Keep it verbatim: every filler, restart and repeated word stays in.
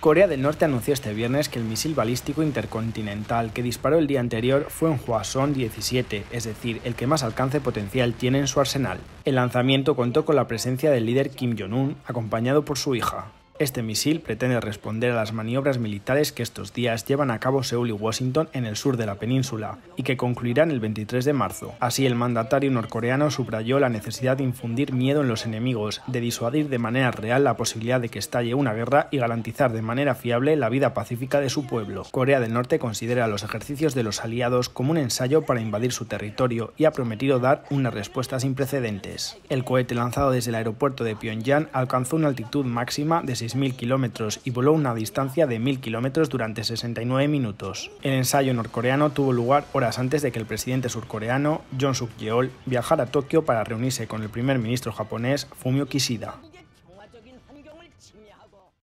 Corea del Norte anunció este viernes que el misil balístico intercontinental que disparó el día anterior fue un Hwasong diecisiete, es decir, el que más alcance potencial tiene en su arsenal. El lanzamiento contó con la presencia del líder Kim Jong-un, acompañado por su hija. Este misil pretende responder a las maniobras militares que estos días llevan a cabo Seúl y Washington en el sur de la península, y que concluirán el veintitrés de marzo. Así, el mandatario norcoreano subrayó la necesidad de infundir miedo en los enemigos, de disuadir de manera real la posibilidad de que estalle una guerra y garantizar de manera fiable la vida pacífica de su pueblo. Corea del Norte considera los ejercicios de los aliados como un ensayo para invadir su territorio y ha prometido dar una respuesta sin precedentes. El cohete lanzado desde el aeropuerto de Pyongyang alcanzó una altitud máxima de seis mil kilómetros y voló una distancia de mil kilómetros durante sesenta y nueve minutos. El ensayo norcoreano tuvo lugar horas antes de que el presidente surcoreano, Yoon Suk-yeol, viajara a Tokio para reunirse con el primer ministro japonés, Fumio Kishida.